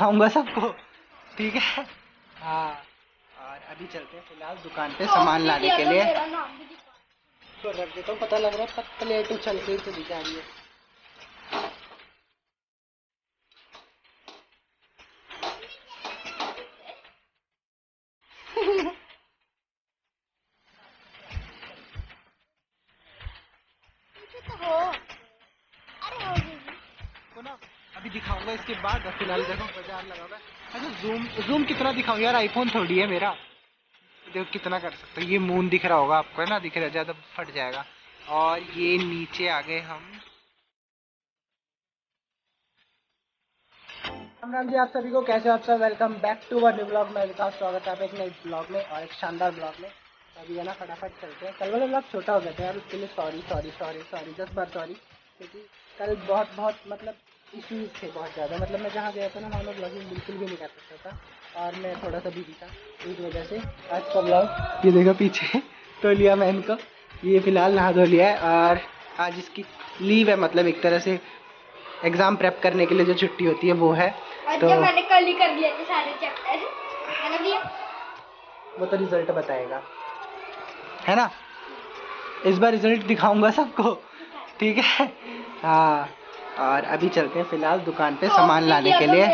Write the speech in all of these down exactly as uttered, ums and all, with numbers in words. खाऊंगा सबको, ठीक है। हाँ, और अभी चलते हैं फिलहाल दुकान पे सामान लाने के लिए। तो रख देता हूँ, पता लग रहा है पतले टू चलते तो दिखा रही है। अभी दिखाऊंगा इसके बाद फिलहाल देखो बाजार लगा हुआ है। अच्छा जूम जूम कितना दिखाऊं यार, आईफोन थोड़ी है मेरा, देखो कितना कर सकते हो। ये मून दिख रहा होगा आपको, है ना, दिख रहा है, ज्यादा फट जाएगा। और ये नीचे आ गए हम। राम राम जी आप सभी को, कैसे आप सब, welcome back to our new blog. मैं विकास, स्वागत है आप एक नए ब्लॉग में और एक शानदार ब्लॉग में। अभी है ना फटाफट चलते हैं, कल वाला ब्लॉग छोटा हो गया था यार, उसके लिए सॉरी सॉरी सॉरी सॉरी दस बार सॉरी, क्योंकि कल बहुत बहुत मतलब इश्यूज़ थे बहुत ज़्यादा। मतलब मैं जहाँ गया था ना वहाँ मैं ब्लॉगिंग बिल्कुल भी नहीं कर सकता था और मैं थोड़ा सा बिजी था, इस वजह से आज का ब्लॉग ये देखो पीछे तो लिया मैं इनको। ये फ़िलहाल नहा धो लिया है और आज इसकी लीव है, मतलब एक तरह से एग्ज़ाम प्रेप करने के लिए जो छुट्टी होती है वो है। तो मैंने कल ही कर दिया था सारे चैप्टर, वो तो रिजल्ट बताएगा, है ना, इस बार रिजल्ट दिखाऊंगा सबको, ठीक है। हाँ, और अभी चलते हैं फिलहाल दुकान पे सामान लाने के लिए।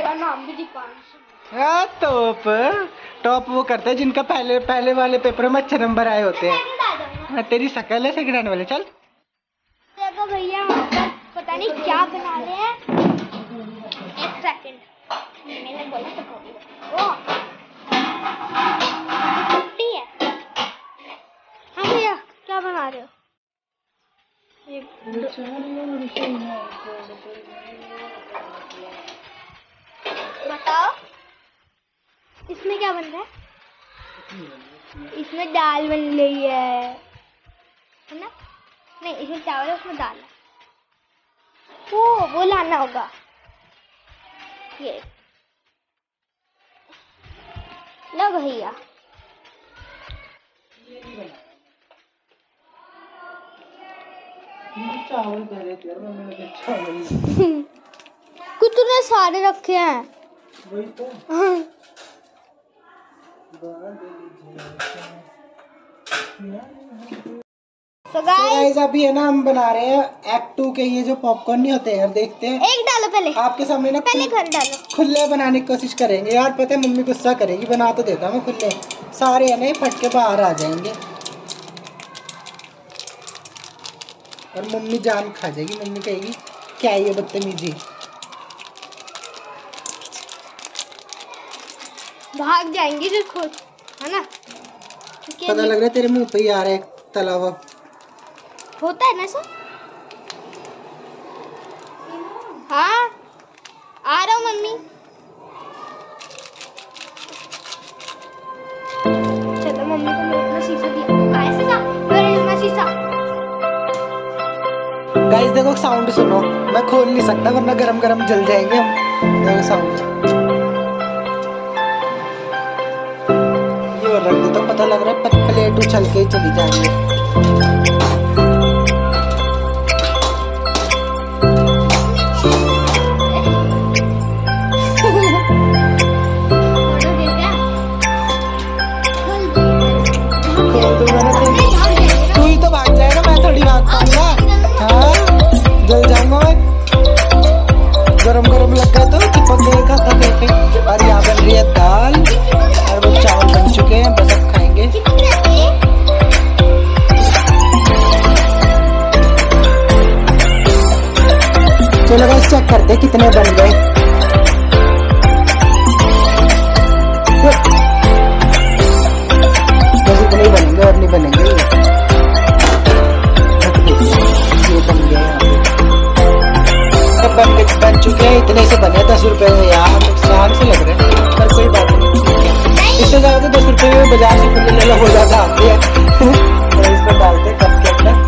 हाँ, टॉप टॉप वो करते हैं जिनका पहले पहले वाले पेपर में अच्छे नंबर आए होते हैं। तेरी शक्ल है सेकंड हैंड वाले। चल देखो भैया पता नहीं क्या बना रहे हैं। एक सेकंड, मैंने बोला तो वो छुट्टी है। हाँ भैया क्या बना रहे हो? ये बताओ इसमें क्या बन रहा है? इसमें दाल बन रही है है ना? नहीं, इसमें चावल है, उसमें दाल है। वो वो लाना होगा। ये लो भैया, चावल चावल कुछ तूने सारे रखे हैं वही तो। so guys, so अभी है ना हम बना रहे हैं एक्ट टू के ये जो पॉपकॉर्न नहीं होते यार, देखते हैं। एक डालो पहले आपके सामने ना, पहले घर डालो। खुले बनाने की कोशिश करेंगे यार, पता है मम्मी गुस्सा करेगी। बना तो देता मैं खुले, सारे है ना फटके बाहर आ जाएंगे और मम्मी जान खा जाएगी। मम्मी कहेगी क्या ये बदतमीजी, भाग जाएंगी फिर खुद, है ना। पता लग रहा है तेरे मुंह पे ही आ रहा है तला हुआ, होता है ना सर। हाँ आ रहा हूँ मम्मी, चलो मम्मी को मैं अपना शीशा दिखा, शीशा मेरा शीशा। गाइस देखो साउंड सुनो, मैं खोल नहीं सकता वरना गरम गरम जल जाएंगे हम। देखो साउंड ये रख देता हूँ, पता लग रहा है प्लेट उछल के चली जाएंगे। तू ही तो भाग जाएगा, मैं थोड़ी भाग पाऊंगा। हाँ जल जाऊंगा मैं, गरम गरम लग गया तो चिपक गए खाता पे। और यहाँ बन रही है दाल और वो चावल बन चुके हैं, बस अब खाएंगे। चलो बस चेक करते कितने बन गए। बस इतने ही बनेंगे और नहीं बनेंगे। बन चुके हैं, इतने से बने दस रुपए में यार, नुकसान से लग रहे हैं पर कोई बात नहीं। इससे ज्यादा तो दस रुपए में बाजार से खुलने लगा हो जाता आती है। और इसमें डालते कप के अंदर,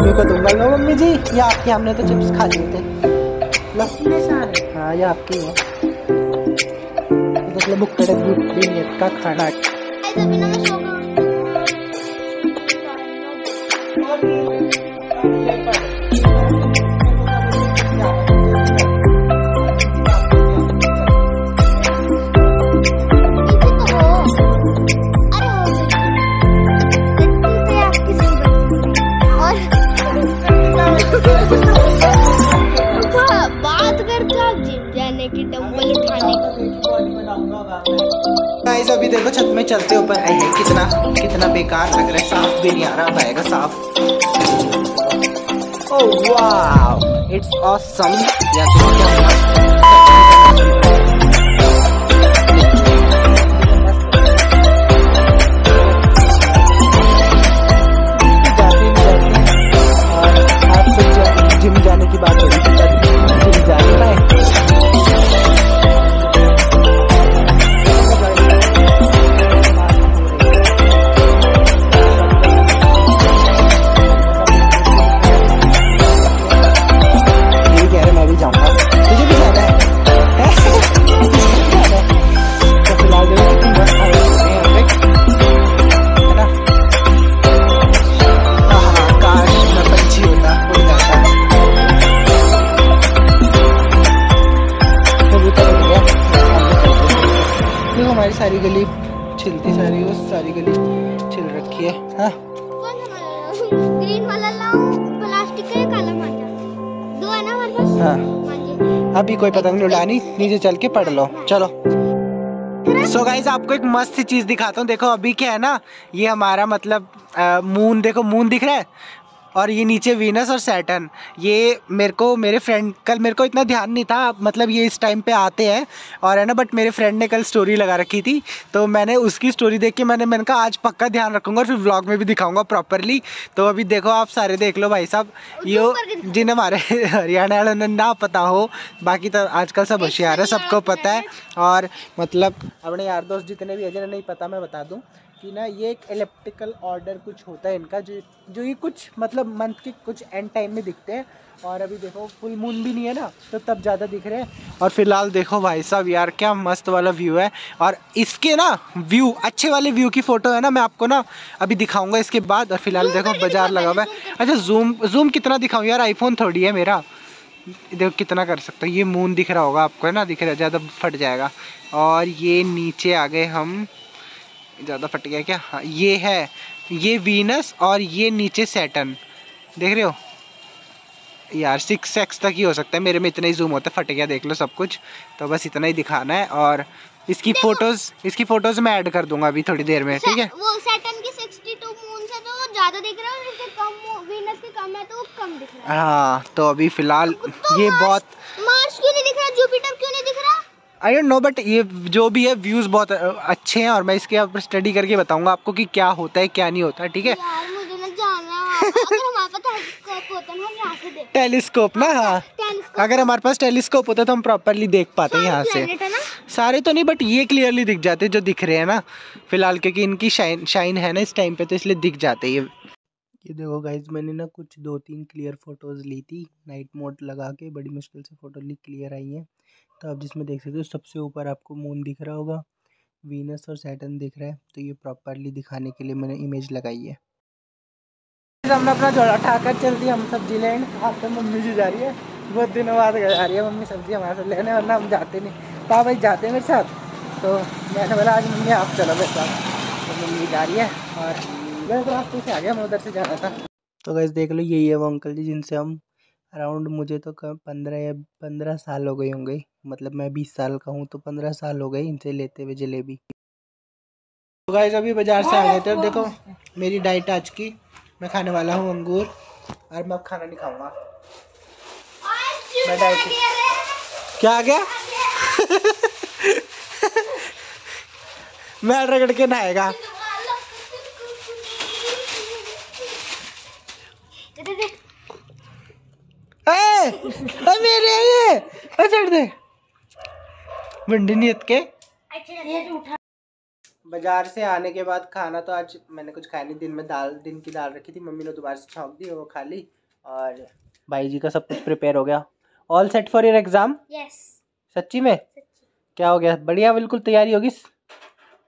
मेरे को दूंगा ना मम्मी जी। ये आपके, हमने तो चिप्स खा लिए थे। हाँ ये आपकी है, मतलब मुक्कड़ बुक्कड़ का खाना। जिम जाने की डंबल उठाने की। गाइस अभी देखो छत में चलते ऊपर आई है, कितना कितना बेकार लग रहा है, साफ भी नहीं आ रहा, आएगा साफ। Oh wow it's awesome. या तो क्या सारी गली छिलती, सारी वो सारी गली छिल रखी है। हाँ ग्रीन वाला लाऊं, प्लास्टिक का काला मांझा दो है ना हमारे पास। हाँ अभी कोई पतंग उड़ानी, नीचे चल के पढ़ लो। चलो सो so गाइस आपको एक मस्त सी चीज दिखाता हूँ। देखो अभी क्या है ना, ये हमारा मतलब आ, मून, देखो मून दिख रहा है और ये नीचे वीनस और सैटर्न। ये मेरे को मेरे फ्रेंड, कल मेरे को इतना ध्यान नहीं था, मतलब ये इस टाइम पे आते हैं और है ना, बट मेरे फ्रेंड ने कल स्टोरी लगा रखी थी तो मैंने उसकी स्टोरी देख के मैंने मैंने कहा आज पक्का ध्यान रखूँगा और फिर व्लॉग में भी दिखाऊंगा प्रॉपरली। तो अभी देखो आप सारे देख लो भाई साहब, ये जिन्हें हमारे हरियाणा वालों ने ना पता हो, बाकी तो आजकल सब होशियार है, सबको पता है। और मतलब अपने यार दोस्त जितने भी है जिन्हें नहीं पता, मैं बता दूँ कि ना ये एक इलेक्ट्रिकल ऑर्डर कुछ होता है इनका, जो जो ये कुछ मतलब मंथ के कुछ एंड टाइम में दिखते हैं। और अभी देखो फुल मून भी नहीं है ना, तो तब ज़्यादा दिख रहे हैं। और फिलहाल देखो भाई साहब यार क्या मस्त वाला व्यू है। और इसके ना व्यू, अच्छे वाले व्यू की फ़ोटो है ना, मैं आपको ना अभी दिखाऊंगा इसके बाद। और फिलहाल देखो बाजार लगा हुआ है। अच्छा जूम जूम कितना दिखाऊँ यार, आईफोन थोड़ी है मेरा, देखो कितना कर सकता हूँ। ये मून दिख रहा होगा आपको है ना, दिख रहा है, ज़्यादा फट जाएगा। और ये नीचे आ गए हम, ज़्यादा फट गया क्या। हाँ ये है, ये वीनस और ये नीचे सैटर्न, देख रहे हो यार। सिक्स एक्स तक ही हो सकता है, मेरे में इतना ही जूम होता है, फट गया देख लो सब कुछ। तो बस इतना ही दिखाना है। और इसकी फोटोज़ इसकी फ़ोटोज़ मैं ऐड कर दूंगा अभी थोड़ी देर में, ठीक है। वो सैटर्न की सिक्सटी टू मून से तो ज़्यादा दिख रहा है, और इससे कम वीनस के कम है तो कम दिख रहा है। हाँ तो अभी फिलहाल ये बहुत, मार्स क्यों नहीं दिख रहा, जुपिटर क्यों नहीं दिख रहा, आई डोंट नो, बट ये जो भी है व्यूज़ बहुत अच्छे हैं। और मैं इसके ऊपर स्टडी करके बताऊंगा आपको कि क्या होता है क्या नहीं होता है, ठीक है। टेलीस्कोप ना, हाँ अगर हमारे पास टेलीस्कोप होता तो हम प्रॉपरली देख पाते हैं यहाँ से। सारे तो नहीं बट ये क्लियरली दिख जाते जो दिख रहे हैं ना फिलहाल, क्योंकि इनकी शाइन शाइन है ना इस टाइम पे, तो इसलिए दिख जाते ये। ये देखो गाइज मैंने ना कुछ दो तीन क्लियर फोटोज़ ली थी नाइट मोड लगा के, बड़ी मुश्किल से फोटो ली क्लियर आई है। तो आप जिसमें देख सकते हो सबसे ऊपर आपको मून दिख रहा होगा, वीनस और सैटर्न दिख रहा है। तो ये प्रॉपरली दिखाने के लिए मैंने इमेज लगाई है। हमने अपना झोला उठाकर चल दिया हम सब्जी लेने, हाथ में मम्मी जी जा रही है, बहुत दिनों बाद जा रही है मम्मी सब्जी हमारे साथ लेने, वरना हम जाते नहीं। पापा भाई जाते हैं मेरे साथ, तो मैंने बोला आज मम्मी आप चलो मेरे साथ, तो मम्मी जा रही है और मैं तो रास्ते से आ गया, मैं उधर से जा रहा था। तो गाइस देख लो यही है वो अंकल जी जिनसे हम अराउंड, मुझे तो कम पंद्रह या पंद्रह साल हो गए होंगे, मतलब मैं बीस साल का हूँ तो पंद्रह साल हो गए इनसे लेते हुए जलेबी। तो गाइस अभी बाजार से आ गए थे। देखो मेरी डाइट आज की, मैं खाने वाला हूँ अंगूर, और मैं अब खाना नहीं खाऊंगा, मैं डाइट। क्या आ गया मैं रगड़ के नहाएगा। मेरे ये दे मंडनीयत के। बाजार से आने के बाद खाना तो आज मैंने कुछ खाया नहीं, दिन में दाल, दिन की दाल रखी थी, मम्मी ने दोबारा से छौंक दी, वो खा ली। और भाई जी का सब कुछ प्रिपेयर हो गया, all set for your exam. Yes सच्ची में सच्ची। क्या हो गया, बढ़िया बिल्कुल तैयारी होगी,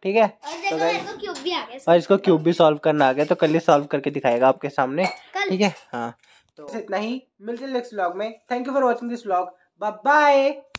ठीक है। और, तो इसको क्यूब भी आ गया, और इसको क्यूब भी सॉल्व करना आ गया, तो कल ये सॉल्व करके दिखाएगा आपके सामने, ठीक है। हाँ तो इतना ही, मिलते हैं नेक्स्ट व्लॉग में। Thank you for watching this vlog, bye bye.